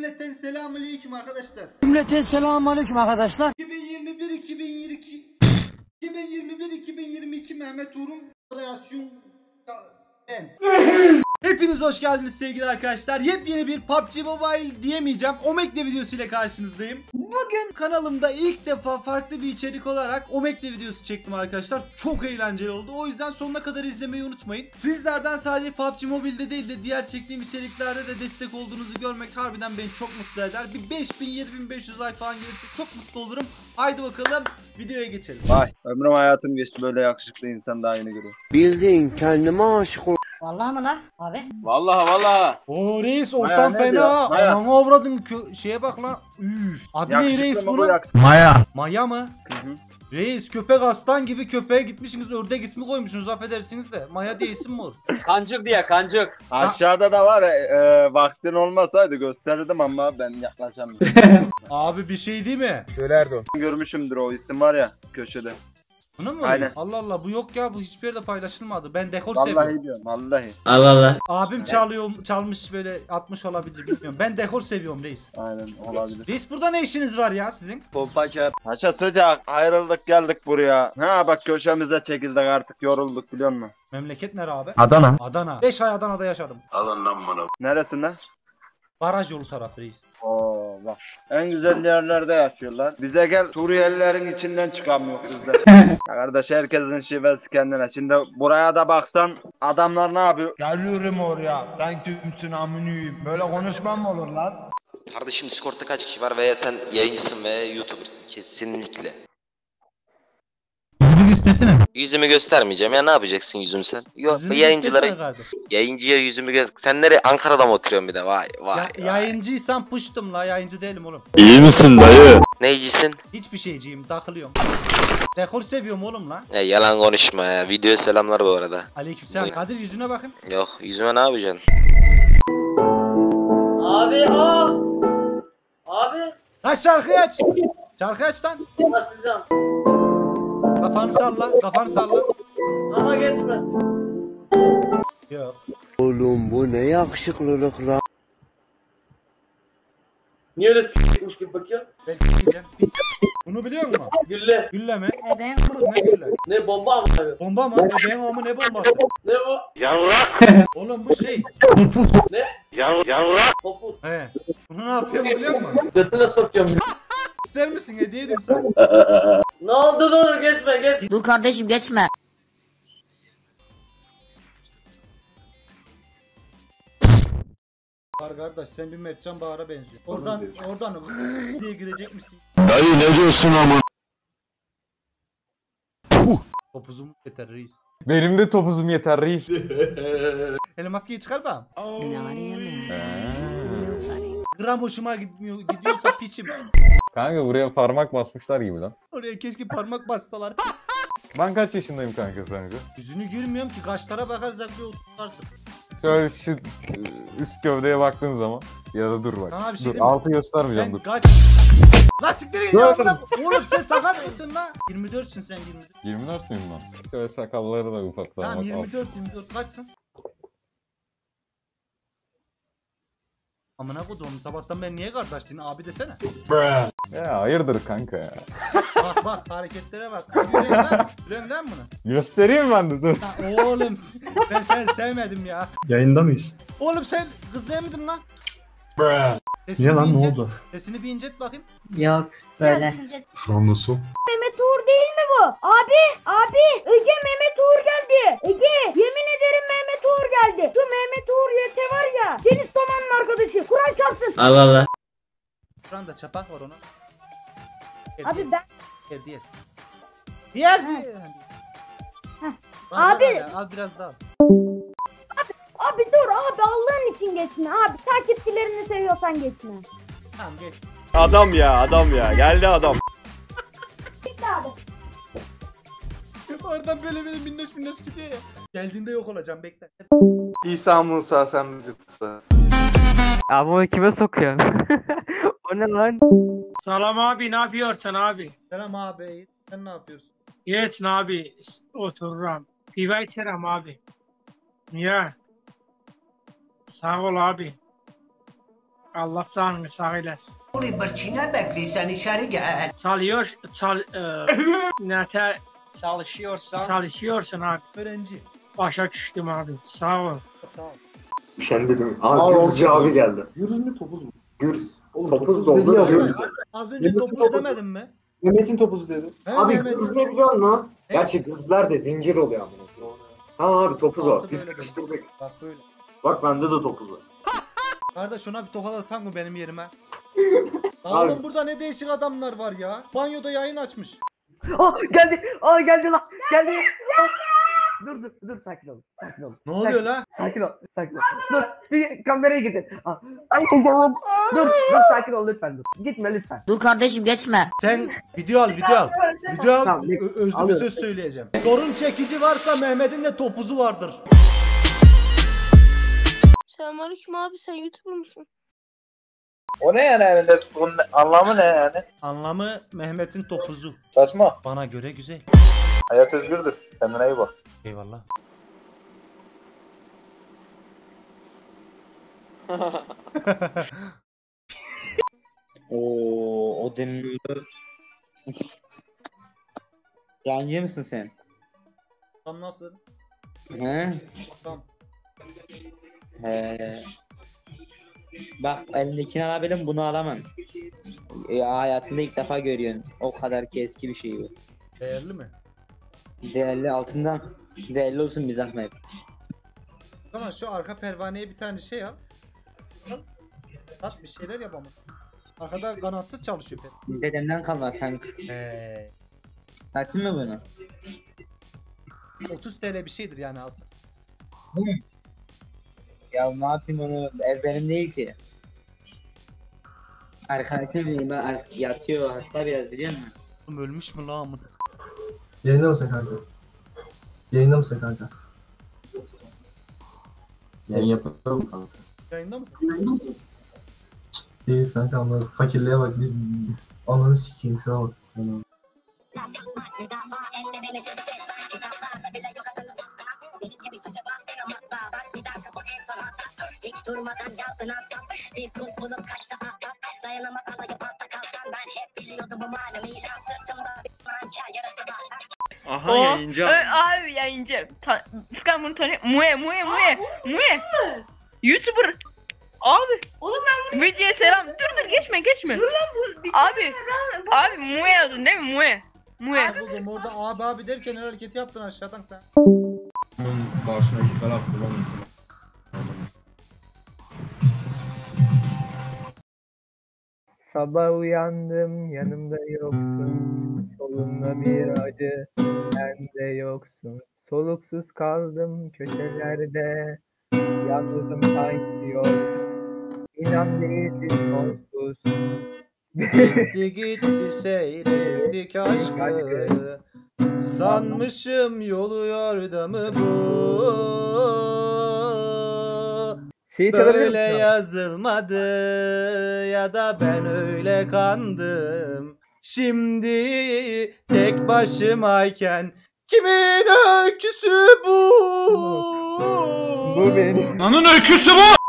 Cümleten selamünaleyküm arkadaşlar. 2021-2022 Mehmet Uğur'un kreasyon ben. Hepiniz hoş geldiniz sevgili arkadaşlar. Yepyeni bir PUBG Mobile diyemeyeceğim, Omegle videosu ile karşınızdayım. Bugün kanalımda ilk defa farklı bir içerik olarak Omegle videosu çektim arkadaşlar. Çok eğlenceli oldu. O yüzden sonuna kadar izlemeyi unutmayın. Sizlerden sadece PUBG Mobile'de değil de diğer çektiğim içeriklerde de destek olduğunuzu görmek harbiden beni çok mutlu eder. Bir 5000-7500 like falan gelirse çok mutlu olurum. Haydi bakalım videoya geçelim. Vay, ömrüm hayatım geçti, böyle yakışıklı insan daha yeni görüyorum. Bildiğin kendime aşık oldum. Vallahi mi lan abi? Vallahi. Oo reis ortam fena. Ananı avradın şeye bak lan. Üf. Adı ne reis bunun? Maya. Maya mı? Hı-hı. Reis köpek aslan gibi köpeğe gitmişsiniz, ördek ismi koymuşsunuz, affedersiniz de Maya diye isim mi olur? Kancık diye kancık. Aşağıda da var, vaktin olmasaydı gösterirdim ama ben yaklaşamıyorum. Abi bir şey değil mi? Söylerdim. Görmüşümdür, o isim var ya köşede. Bunu mu? Aynen. Allah Allah, bu yok ya, bu hiçbir yerde paylaşılmadı. Ben dekor seviyorum. Vallahi diyorum, vallahi. Allah. Abim çalmış böyle atmış olabilir, bilmiyorum. Ben dekor seviyorum reis. Aynen, olabilir. Reis burada ne işiniz var ya sizin? Pompaca. Haşa sıcak, ayrıldık geldik buraya. Ha bak köşemizde çekildik artık, yorulduk biliyor musun? Memleket nere abi? Adana. Adana. 5 ay Adana'da yaşadım. Alın lan bunu. Neresinde? Baraj yolu tarafı reis. Oo var. En güzel yerlerde yaşıyorlar. Bize gel, Suriyelilerin içinden çıkamıyor kızlar. Kardeş herkesin şivesi kendine. Şimdi buraya da baksan adamlar ne yapıyor? Geliyorum oraya. Sen kimsin amınıyım? Böyle konuşmam mı olur lan? Kardeşim Discord'da kaç kişi var veya sen yayıncısın ve YouTuber'sın kesinlikle. Yüzünü göstersene. Yüzümü göstermeyeceğim ya, ne yapacaksın yüzümü sen? Yok yayıncılara. Yayıncıya yüzümü göster. Sen nereye? Ankara'da mı oturuyorsun bir de? Vay vay. Yayıncıysan puştum la, yayıncı değilim oğlum. İyi misin dayı? Neycisin? Hiçbir şeyciyim, takılıyorum. Dekor seviyorum oğlum la. Ya yalan konuşma ya. Videoya selamlar bu arada. Aleykümselam. Kadir yüzüne bakayım. Yok yüzüme ne yapacaksın? Abi o. Abi. Lan şarkıyı aç. Şarkıyı aç lan. Basacağım. Kafanı salla, kafanı salla. Ama geçme. Yok. Oğlum bu ne yakışıklılık lan. Niye öyle s***mış gibi bakıyor? Ben s***yeceğim. Bunu biliyor musun? Gülle. Gülle mi? Ebeğin oğlum ne gülle? Ne bomba mı? Bomba mı? Ebeğin oğlum ne bombası? Ne bu? Yavrak. Oğlum bu şey. Popuz. Ne? Yavrak. Popuz. He. Bunu ne yapıyorsun biliyor musun? Götüne sokuyorum. İster misin? Hediye edeyim sana. Ne oldu? Dur geçme geç. Dur kardeşim geçme. Kardeş sen bir Mertcan Bahar'a benziyor. Oradan diye girecek misin? Dayı ne diyorsun ama? Topuzum yeter reis. Benim de topuzum yeter reis. Hele maskeyi çıkar mı? Gram hoşuma gitmiyor, gidiyorsa piçim. Kanka buraya parmak basmışlar gibi lan. Oraya keşke parmak bassalar. Ben kaç yaşındayım kanka sence? Yüzünü gülmüyorum ki, kaşlara bakarsak bir oturarsın. Şöyle şu üst gövdeye baktığın zaman ya da dur bak. Sana bir şey diyeyim mi? Altı göstermeyeceğim dur. Kaç... Lan siktir git ya lan. Oğlum sen sakat mısın lan? 24'sün sen 24. 24 miyim lan? Şöyle sakalları da ufaklar. Tamam 24 kaçsın? Amına koyduğum sabahtan ben niye kardeştin abi desene. Ya hayırdır kanka ya. Bak bak hareketlere bak. Gülüyorum lan bunu. Göstereyim ben de dur. Ya, oğlum ben seni sevmedim ya. Yayında mıyız? Oğlum sen kızlayamıydın lan. Niye lan incet, ne oldu? Sesini bir incet bakayım. Yok böyle. Şu an nasıl? Mehmet Uğur değil mi bu? Abi Ege Mehmet Uğur geldi. Ege yemin ederim Mehmet Uğur geldi. Şu Mehmet Uğur YT var ya. Deniz Toman'ın arkadaşı. Kur'an çarpsın. Allah. Kur'an da çapak var ona. Abi ben. Diğer. Abi. Ya, al biraz daha. Abi dur abi Allah'ın için geçme abi. Takipçilerini seviyorsan geçme. Tamam geç. Adam ya geldi adam. Oradan böyle minnoş gidiyor ya. Geldiğinde yok olacağım bekle. İsa Musa sen bizi fısa. Abi onu kime sokuyor? O ne lan? Selam abi, ne yapıyorsun abi? Selam abi, sen ne yapıyorsun? Geç abi, otururum. Piva içerim abi. Ya. Sağ ol abi. Allah canını sağ eləsin. Oğlum bir çinə bəkləyirsən, içəri gəl. Çalışıyorsan abi. Öğrenci. Başa düştüm abi. Sağ ol. Sağ ol. Şen dedim. Gürüzcü abi geldi. Gürüz mü topuz mu? Gürüz. Oğlum, topuz oldu. Az önce topuz demedin mi? Mehmet'in topuzu dedi. Abi gürüz ne biliyorsun lan? Gerçi gürüzler de zincir oluyor abi. Tamam abi topuz o. Biz kıştırdık. Bak böyle. Bak bende de topuz var. Kardeş ona bir tokat atan mı benim yerime? Oğlum burada ne değişik adamlar var ya. Banyoda yayın açmış. Geldi. Geldi lan. Geldi. Dur sakin ol. Ne oluyor la? Sakin ol. Dur bir kameraya gidin. Ay Allah'ım. Dur sakin ol lütfen dur. Gitme lütfen. Dur kardeşim geçme. Sen video al. Video al. Tamam, özlü bir söz söyleyeceğim. Sorun çekici varsa Mehmet'in de topuzu vardır. Selamünaleyküm abi, sen YouTuber musun? O ne yani? Onun anlamı ne yani? Anlamı Mehmet'in topuzu. Saçma. Bana göre güzel. Hayat özgürdür. Kendine iyi bak. Eyvallah. O deniliyor. Yancı mısın sen? Tam nasıl? He? Tam. He. Bak elindekini alabilirim, bunu alamam. Hayatında ilk defa görüyorsun. O kadar ki eski bir şey bu. Değerli mi? Değerli, altından. Değerli olsun bir zahmet. Tamam şu arka pervaneye bir tane şey yap. At bir şeyler yap ama. Arkada kanatsız çalışıyor pervane. Dedemden kalma kanka. Sattın mı bunu? 30 TL bir şeydir yani alsın. Evet. Ya ne yapayım onu, ev benim değil ki. Arkadaşım benim yatıyor, hasta biraz biliyor musun? Ölmüş mü lan amına? Yayında mısın kanka? Yayın yapıyorum kanka. Yayında mısın? Değiliz kanka, anladım. Fakirliğe bak, ananı sikeyim şuna bak. Durmadan yaldın aslan, bir kul bulup kaçtı atlan. Dayanamaz alayı patla kalkan, ben hep biliyordum bu malum ilan. Sırtımda bir manken yarası var. Aha yayıncı. Abi yayıncı. Fıkan bunu tanıyor. Mue. YouTuber. Abi. Oğlum ben bunu... Videoya selam. Dur geçme. Dur lan bu. Abi Mue yazdın değil mi? Mue. Buldum orada abi derken her hareketi yaptın aşağıdan sen. Bunun karşına gitmeli hakkı lan. Sabah uyandım, yanımda yoksun, solumda bir acı, sen de yoksun. Soluksuz kaldım köşelerde, yalnızım sanki yok. İnan değilsin sonsuz. Gitti seyrettik aşkı, sanmışım yolu yardımı bu. Böyle yazılmadı ya da ben öyle kandım. Şimdi tek başımayken kimin öyküsü bu? Bu benim. Ananın öyküsü bu!